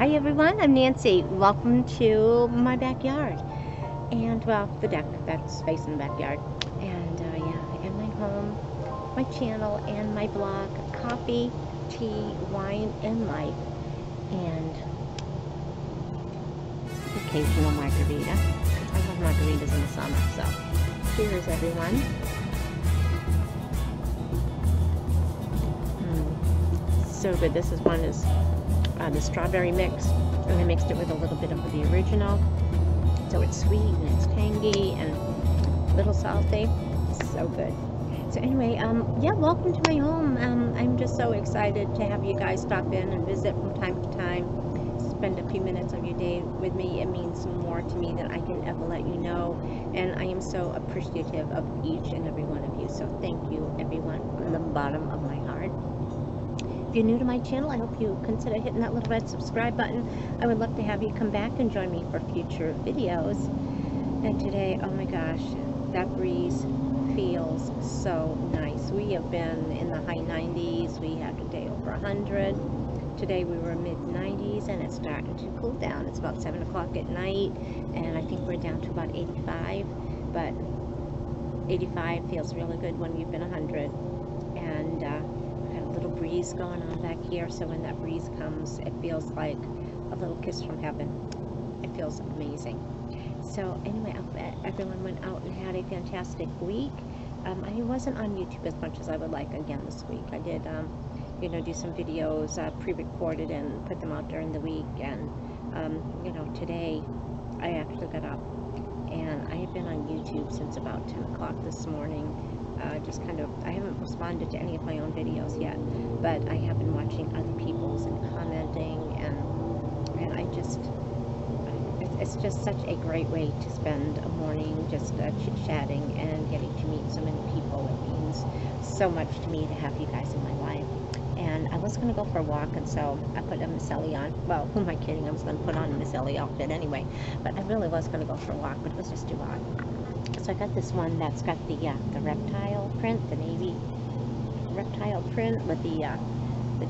Hi everyone, I'm Nancy. Welcome to my backyard. And, well, the deck that's facing the backyard. And, yeah, I got my home, my channel, and my blog, coffee, tea, wine, and life. And occasional margarita. I love margaritas in the summer, so cheers everyone. So good. This is one is the strawberry mix, and I mixed it with a little bit of the original, so it's sweet and it's tangy and a little salty. So good. So anyway, yeah, welcome to my home. I'm just so excited to have you guys stop in and visit from time to time. Spend a few minutes of your day with me. It means more to me than I can ever let you know, and I am so appreciative of each and every one of you. So thank you everyone from the bottom of my heart. If you're new to my channel, I hope you consider hitting that little red subscribe button. I would love to have you come back and join me for future videos. And today, oh my gosh, that breeze feels so nice. We have been in the high 90s. We had a day over 100. Today we were mid 90s and it's starting to cool down. It's about 7 o'clock at night and I think we're down to about 85. But 85 feels really good when you've been 100. And little breeze going on back here, so when that breeze comes it feels like a little kiss from heaven. It feels amazing. So anyway, I hope everyone went out and had a fantastic week. I wasn't on YouTube as much as I would like again this week. I did you know, do some videos pre-recorded and put them out during the week, and you know, today I actually got up and I have been on YouTube since about 10 o'clock this morning. Just kind of, I haven't responded to any of my own videos yet, but I have been watching other people's and commenting, and I just, it's just such a great way to spend a morning just chit-chatting and getting to meet so many people. It means so much to me to have you guys in my life. And I was going to go for a walk, and so I put a Miss Ellie on. Well, who am I kidding? I was going to put on a Miss Ellie outfit anyway, but I really was going to go for a walk, but it was just too hot. So I got this one that's got the reptile print, the navy reptile print with the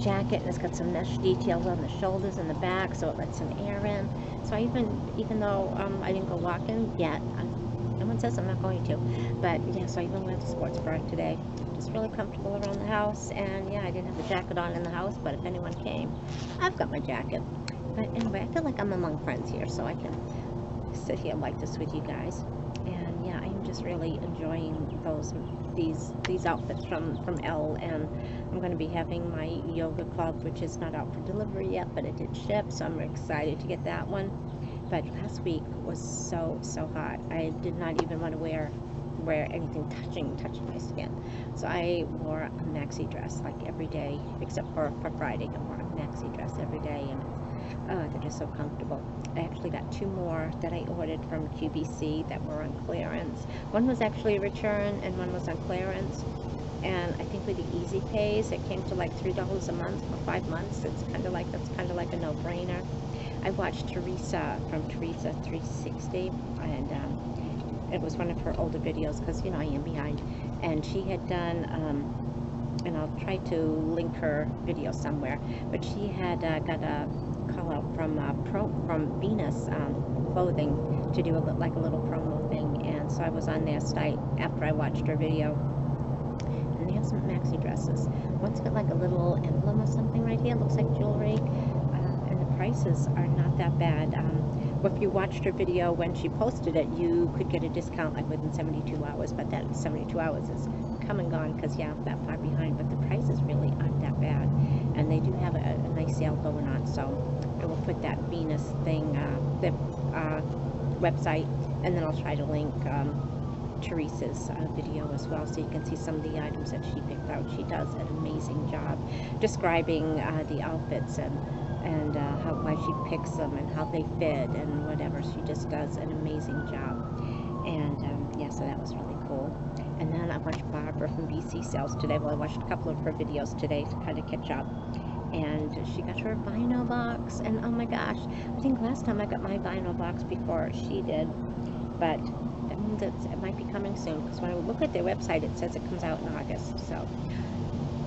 jacket, and it's got some mesh details on the shoulders and the back, so it lets some air in. So I even though I didn't go walking yet, no one says I'm not going to, but yeah, so I even went to sports bra today. Just really comfortable around the house, and yeah, I didn't have the jacket on in the house, but if anyone came, I've got my jacket. But anyway, I feel like I'm among friends here, so I can sit here like this with you guys. And yeah, I'm just really enjoying these outfits from Elle, and I'm going to be having my yoga club, which is not out for delivery yet, but it did ship, so I'm excited to get that one. But last week was so hot. I did not even want to wear anything touching my skin, so I wore a maxi dress like every day except for Friday. I wore a maxi dress every day, and they're just so comfortable. I actually got two more that I ordered from QVC that were on clearance. One was actually a return and one was on clearance. And I think with the easy pays, it came to like $3 a month for 5 months. It's kind of like, that's kind of like a no-brainer. I watched Theresa from Theresa 360, and it was one of her older videos because, you know, I am behind. And she had done, and I'll try to link her video somewhere, but she had got a call out from Venus clothing to do a little promo thing, and so I was on their site after I watched her video, and they have some maxi dresses. One's got like a little emblem or something right here, looks like jewelry, and the prices are not that bad. If you watched her video when she posted it, you could get a discount like within 72 hours, but that 72 hours is come and gone because, yeah, I'm that far behind, but the prices really aren't that bad, and they do have a nice sale going on, so I will put that Venus thing, the website, and then I'll try to link Teresa's video as well, so you can see some of the items that she picked out. She does an amazing job describing the outfits and why she picks them and how they fit and whatever. She just does an amazing job, and yeah, so that was really cool. And then I watched Barbara from BCSELLS today. Well, I watched a couple of her videos today to kind of catch up, and she got her Vine Oh box, and oh my gosh, I think last time I got my Vine Oh box before she did, but that means it might be coming soon, because when I look at their website it says it comes out in August, so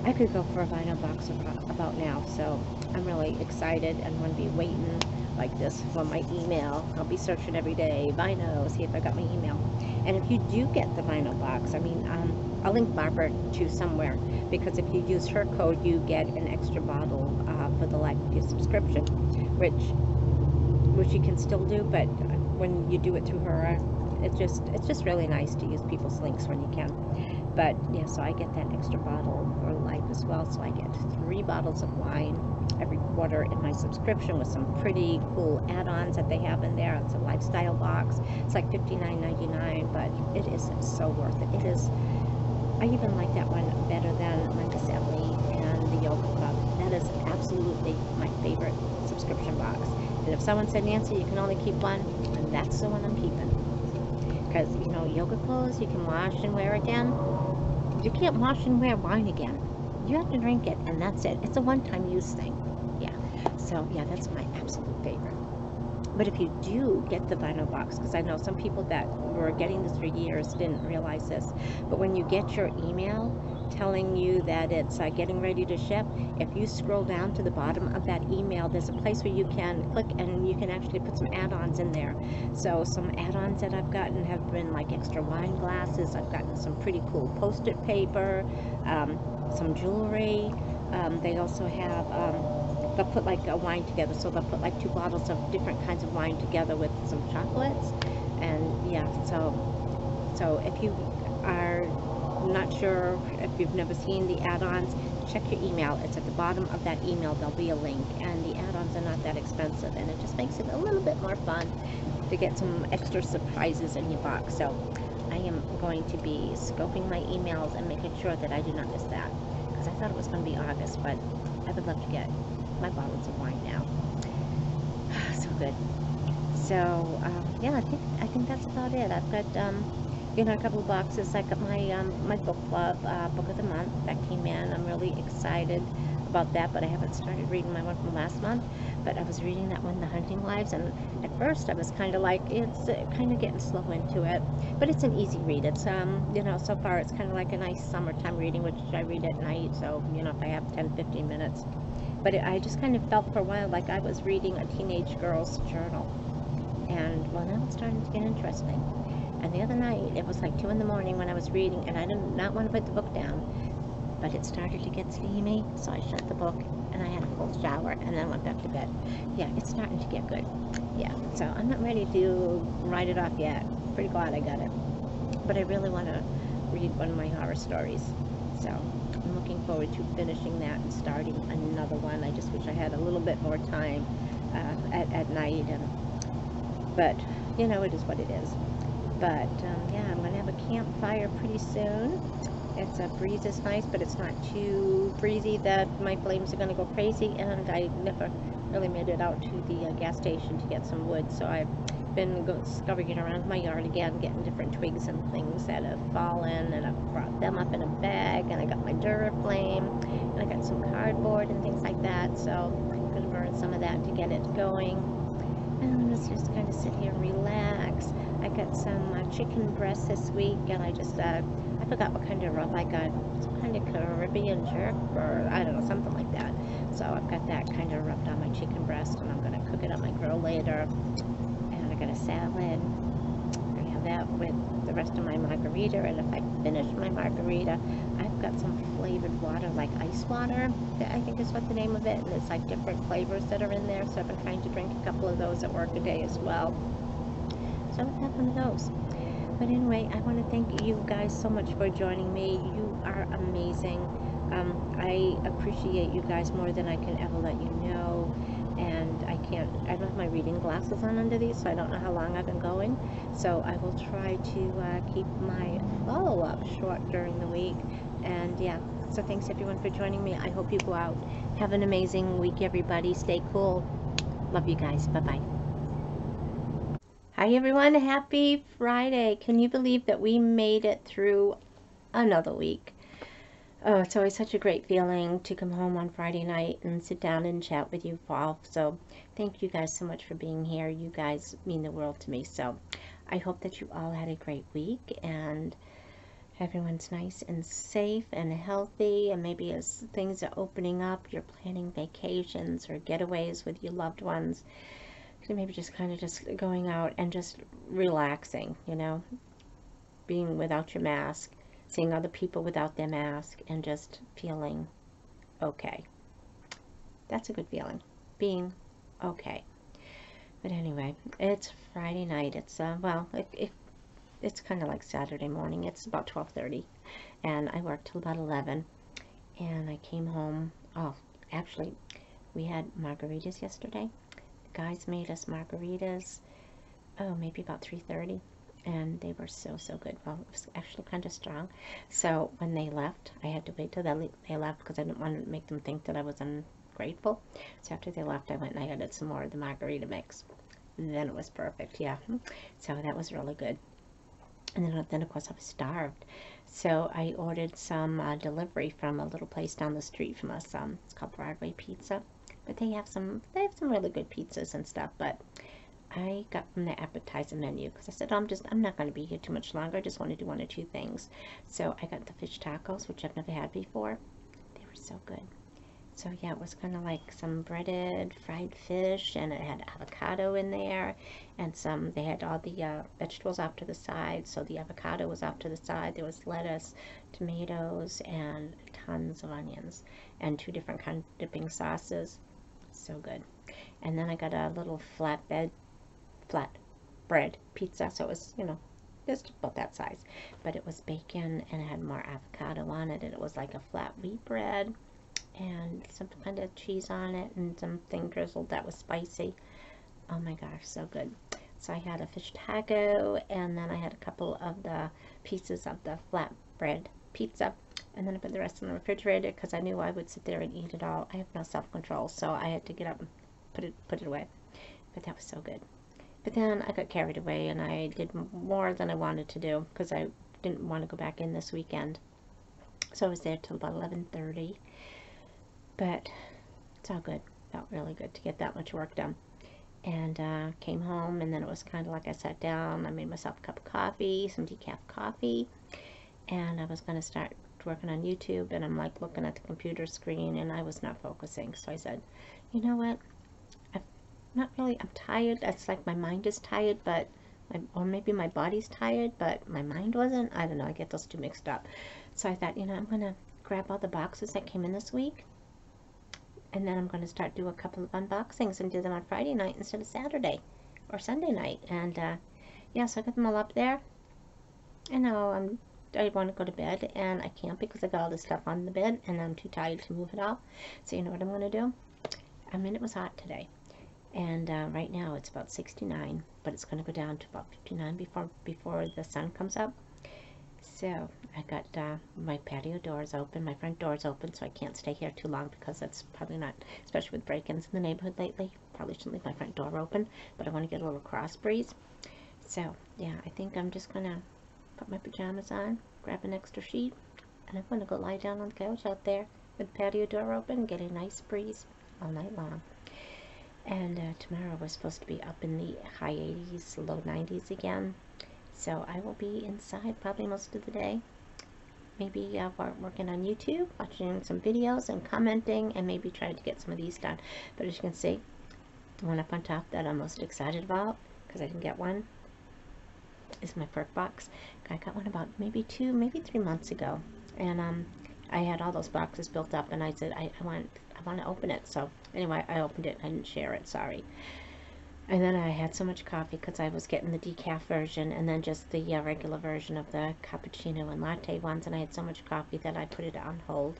I could go for a vinyl box about now, so I'm really excited. I'm going to be waiting like this for my email. I'll be searching every day, vinyl, see if I got my email. And if you do get the vinyl box, I mean, I'll link Barbara to somewhere, because if you use her code, you get an extra bottle for the life of your subscription, which you can still do, but when you do it through her, it's just really nice to use people's links when you can. But yeah, so I get that extra bottle for life as well, so I get 3 bottles of wine every quarter in my subscription, with some pretty cool add-ons that they have in there. It's a lifestyle box. It's like $59.99, but it is so worth it. It is. I even like that one better than Miss Ellie and the Yoga Club. That is absolutely my favorite subscription box. And if someone said, Nancy, you can only keep one, and that's the one I'm keeping. Because, you know, yoga clothes, you can wash and wear again. You can't wash and wear wine again. You have to drink it, and that's it. It's a one-time use thing. Yeah. So, yeah, that's my absolute favorite. But if you do get the vinyl box, because I know some people that were getting this for years didn't realize this, but when you get your email telling you that it's getting ready to ship, if you scroll down to the bottom of that email, there's a place where you can click and you can actually put some add-ons in there. So some add-ons that I've gotten have been like extra wine glasses. I've gotten some pretty cool post-it paper, some jewelry. They also have... they'll put like a wine together, so they'll put like 2 bottles of different kinds of wine together with some chocolates. And yeah, so if you are not sure, if you've never seen the add-ons, check your email. It's at the bottom of that email, there'll be a link, and the add-ons are not that expensive, and it just makes it a little bit more fun to get some extra surprises in your box. So I am going to be scoping my emails and making sure that I do not miss that, because I thought it was going to be August, but I would love to get my bottles of wine now. So good. So yeah, I think that's about it. I've got you know, a couple of boxes. I got my my book club book of the month that came in. I'm really excited about that, but I haven't started reading my one from last month. But I was reading that one, The Hunting Wives, and at first I was kind of like, it's kind of getting slow into it, but it's an easy read. It's you know, so far it's kind of like a nice summertime reading, which I read at night, so you know, if I have 10-15 minutes. But I just kind of felt for a while like I was reading a teenage girl's journal. And, well, now it's starting to get interesting. And the other night, it was like 2 in the morning when I was reading, and I did not want to put the book down. But it started to get steamy, so I shut the book, and I had a cold shower, and then went back to bed. Yeah, it's starting to get good. Yeah, so I'm not ready to write it off yet. Pretty glad I got it. But I really want to read one of my horror stories. So I'm looking forward to finishing that and starting another one. I just wish I had a little bit more time at night, but you know, it is what it is. But yeah, I'm gonna have a campfire pretty soon. It's a breeze is nice, but it's not too breezy that my flames are gonna go crazy. And I never really made it out to the gas station to get some wood, so I've been scurrying around my yard again, getting different twigs and things that have fallen, and I've brought them up in a bag, and I got my Duraflame, and I got some cardboard and things like that, so I'm going to burn some of that to get it going. And I'm just kind of sit here and relax. I got some chicken breast this week, and I just, I forgot what kind of rub I got, some kind of Caribbean jerk, or I don't know, something like that. So I've got that kind of rubbed on my chicken breast, and I'm going to cook it on my grill later. A salad. I have that with the rest of my margarita, and if I finish my margarita, I've got some flavored water, like ice water, I think is what the name of it, and it's like different flavors that are in there, so I've been trying to drink a couple of those at work a day as well. So I've had one of those. But anyway, I want to thank you guys so much for joining me. You are amazing. I appreciate you guys more than I can ever let you know. And I don't have my reading glasses on under these, so I don't know how long I've been going. So I will try to keep my follow-up short during the week. And yeah, so thanks everyone for joining me. I hope you go out. Have an amazing week, everybody. Stay cool. Love you guys. Bye-bye. Hi everyone. Happy Friday. Can you believe that we made it through another week? Oh, it's always such a great feeling to come home on Friday night and sit down and chat with you all. So thank you guys so much for being here. You guys mean the world to me. So I hope that you all had a great week, and Everyone's nice and safe and healthy, and maybe as things are opening up, you're planning vacations or getaways with your loved ones. Maybe just kind of just going out and just relaxing, you know, being without your mask, seeing other people without their mask, and just feeling okay. That's a good feeling, being okay. But anyway, it's Friday night. It's well, it's kind of like Saturday morning. It's about 12:30, and I worked till about 11, and I came home. Oh, actually, we had margaritas yesterday. The guys made us margaritas. Oh, maybe about 3:30, and they were so good. Well, it was actually kind of strong. So when they left, I had to wait till they left because I didn't want to make them think that I was ungrateful. So after they left, I went and I added some more of the margarita mix. And then it was perfect. Yeah. So that was really good. And then of course I was starved, so I ordered some delivery from a little place down the street from us. It's called Broadway Pizza, but they have some really good pizzas and stuff. But I got from the appetizer menu because I said, oh, I'm not going to be here too much longer. I just want to do one or two things. So I got the fish tacos, which I've never had before. They were so good. So yeah, it was kind of like some breaded fried fish, and it had avocado in there, and they had all the vegetables off to the side. So the avocado was off to the side. There was lettuce, tomatoes, and tons of onions, and two different kind of dipping sauces. So good. And then I got a little flatbread pizza. So it was, you know, just about that size, but it was bacon and it had more avocado on it, and it was like a flat wheat bread, and some kind of cheese on it, and something drizzled that was spicy. Oh my gosh, so good. So I had a fish taco, and then I had a couple of the pieces of the flatbread pizza, and then I put the rest in the refrigerator because I knew I would sit there and eat it all. I have no self-control, so I had to get up and put it away. But that was so good. But then I got carried away, and I did more than I wanted to do because I didn't want to go back in this weekend. So I was there till about 11:30. But it's all good. Felt really good to get that much work done. And came home, and then it was kind of like I sat down. I made myself a cup of coffee, some decaf coffee, and I was going to start working on YouTube, and I'm like looking at the computer screen, and I was not focusing. So I said, you know what? I'm tired. That's like my mind is tired, but or maybe my body's tired, but my mind wasn't. I don't know. I get those two mixed up. So I thought, you know, I'm going to grab all the boxes that came in this week. And then I'm going to start do a couple of unboxings and do them on Friday night instead of Saturday or Sunday night. And yeah, so I got them all up there. And now I want to go to bed, and I can't because I got all this stuff on the bed, and I'm too tired to move it all. So you know what I'm going to do? I mean, it was hot today, and right now it's about 69, but it's going to go down to about 59 before the sun comes up. So I got my patio doors open, my front door's open, so I can't stay here too long because that's probably not, especially with break-ins in the neighborhood lately, probably shouldn't leave my front door open, but I want to get a little cross breeze. So yeah, I think I'm just going to put my pajamas on, grab an extra sheet, and I'm going to go lie down on the couch out there with the patio door open and get a nice breeze all night long. And tomorrow we're supposed to be up in the high 80s, low 90s again. So I will be inside probably most of the day, maybe working on YouTube, watching some videos and commenting, and maybe trying to get some of these done. But as you can see, the one up on top that I'm most excited about, because I didn't get one, is my perk box. I got one about maybe 2, maybe 3 months ago, and I had all those boxes built up, and I said, I want to open it. So anyway, I opened it. I didn't share it, sorry. And then I had so much coffee because I was getting the decaf version and then just the regular version of the cappuccino and latte ones, and I had so much coffee that I put it on hold.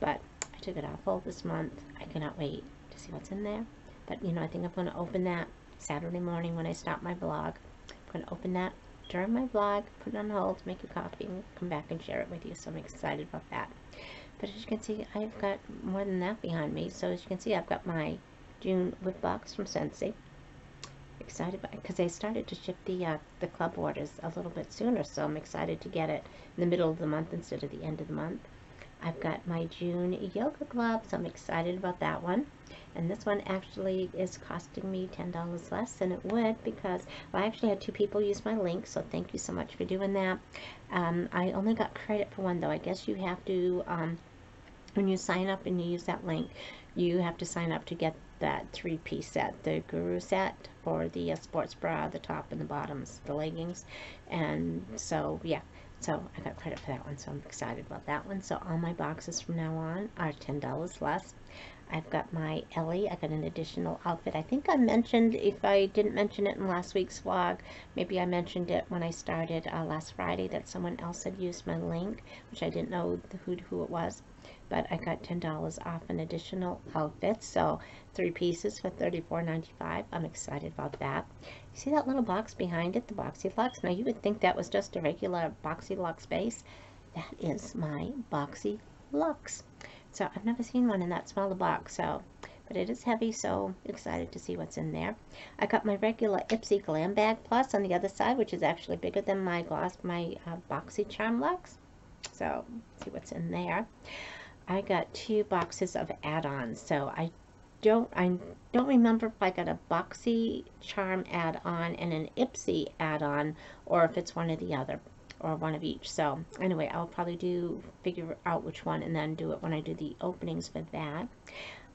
But I took it off hold this month. I cannot wait to see what's in there. But, you know, I think I'm going to open that Saturday morning when I stop my vlog. I'm going to open that during my vlog, put it on hold, make a coffee, and come back and share it with you. So I'm excited about that. But as you can see, I've got more than that behind me. So as you can see, I've got my June wood box from Scentsy. Excited because they started to ship the club orders a little bit sooner, so I'm excited to get it in the middle of the month instead of the end of the month. I've got my June Yoga Club, so I'm excited about that one. And this one actually is costing me $10 less than it would because, well, I actually had two people use my link, so thank you so much for doing that. I only got credit for one, though. I guess you have to, when you sign up and you use that link, you have to sign up to get that three-piece set, the guru set, or the sports bra, the top and the bottoms, the leggings. And so, yeah. So I got credit for that one, so I'm excited about that one. So all my boxes from now on are $10 less. I've got my Ellie. I got an additional outfit. I think I mentioned, if I didn't mention it in last week's vlog, maybe I mentioned it when I started last Friday, that someone else had used my link, which I didn't know who it was. But I got $10 off an additional outfit, so three pieces for $34.95. I'm excited about that. You see that little box behind it, the Boxy Lux? Now you would think that was just a regular Boxy Lux base. That is my Boxy Lux. So I've never seen one in that smaller box, so, but it is heavy, so excited to see what's in there. I got my regular Ipsy Glam Bag Plus on the other side, which is actually bigger than my gloss, my Boxy Charm Lux. So see what's in there. I got two boxes of add-ons, so I don't remember if I got a Boxy Charm add-on and an Ipsy add-on, or if it's one or the other, or one of each. So anyway, I'll probably figure out which one and then do it when I do the openings for that.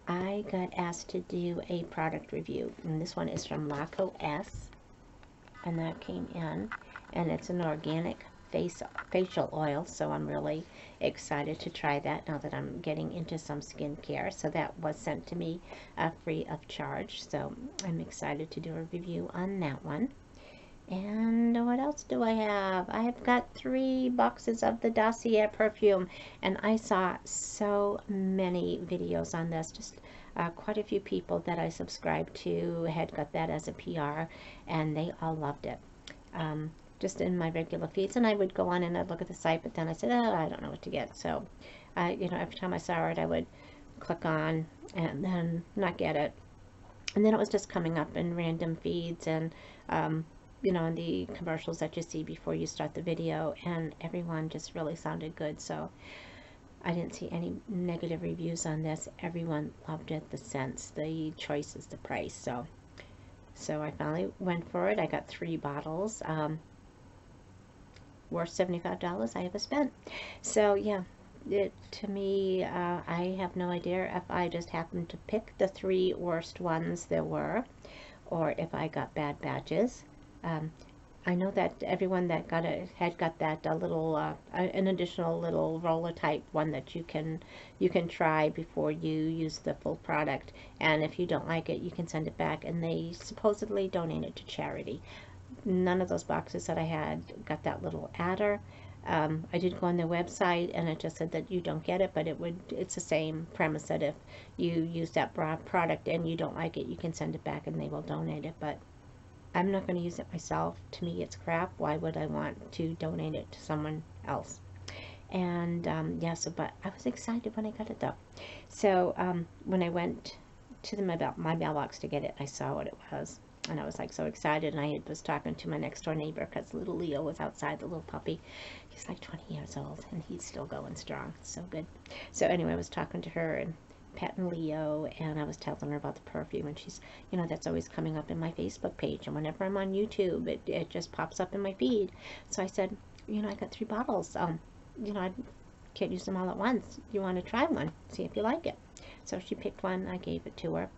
I got asked to do a product review, and this one is from Laco S, and that came in, and it's an organic facial oil, so I'm really excited to try that now that I'm getting into some skincare. So that was sent to me free of charge, so I'm excited to do a review on that one. And what else do I have? I've got three boxes of the Dossier perfume, and I saw so many videos on this, just quite a few people that I subscribed to had got that as a PR, and they all loved it. Just in my regular feeds, and I would go on and I'd look at the site, but then I said, oh, I don't know what to get. So, you know, every time I saw it, I would click on and then not get it. And then it was just coming up in random feeds and, you know, in the commercials that you see before you start the video, and everyone just really sounded good. So I didn't see any negative reviews on this. Everyone loved it, the scents, the choices, the price. So I finally went for it. I got three bottles. Worth $75 I ever spent. So yeah, to me, I have no idea if I just happened to pick the three worst ones there were, or if I got bad batches. I know that everyone that got it had got that little an additional little roller type one that you can try before you use the full product, and if you don't like it, you can send it back, and they supposedly donate it to charity. None of those boxes that I had got that little adder. I did go on their website, and it just said that you don't get it, but it's the same premise, that if you use that product and you don't like it, you can send it back and they will donate it. But I'm not going to use it myself. To me, it's crap. Why would I want to donate it to someone else? And yeah, so, but I was excited when I got it, though. So when I went to my mailbox to get it, I saw what it was. And I was like so excited, and I was talking to my next door neighbor because little Leo was outside, the little puppy. He's like 20 years old and he's still going strong. It's so good. So anyway, I was talking to her and patting Leo, and I was telling her about the perfume, and she's, you know, that's always coming up in my Facebook page, and whenever I'm on YouTube, it just pops up in my feed. So I said, you know, I got three bottles. You know, I can't use them all at once. You want to try one? See if you like it. So she picked one. I gave it to her,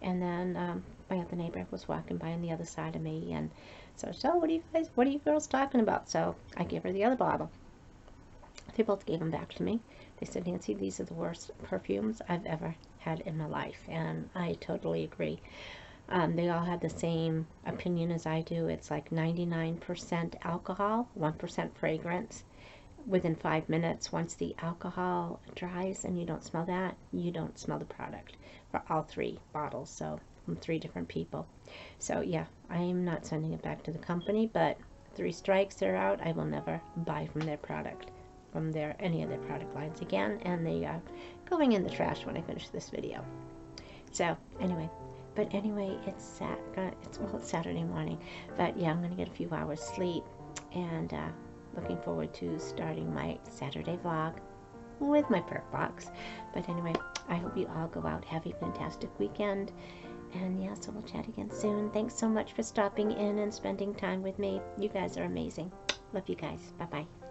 and then my other neighbor was walking by on the other side of me, and so she said, oh, what are you girls talking about? So I gave her the other bottle. They both gave them back to me. They said, Nancy, these are the worst perfumes I've ever had in my life, and I totally agree. They all had the same opinion as I do. It's like 99% alcohol, 1% fragrance. Within 5 minutes, once the alcohol dries and you don't smell that, you don't smell the product for all three bottles. So from three different people. So yeah, I'm not sending it back to the company, but three strikes, they're out. I will never buy from their product, from any of their product lines again, and they are going in the trash when I finish this video. So anyway, but anyway, it's Saturday morning, but yeah, I'm gonna get a few hours sleep, and looking forward to starting my Saturday vlog. with my perk box. But anyway, I hope you all go out, have a fantastic weekend, and yeah, so we'll chat again soon. Thanks so much for stopping in and spending time with me. You guys are amazing. Love you guys. Bye bye.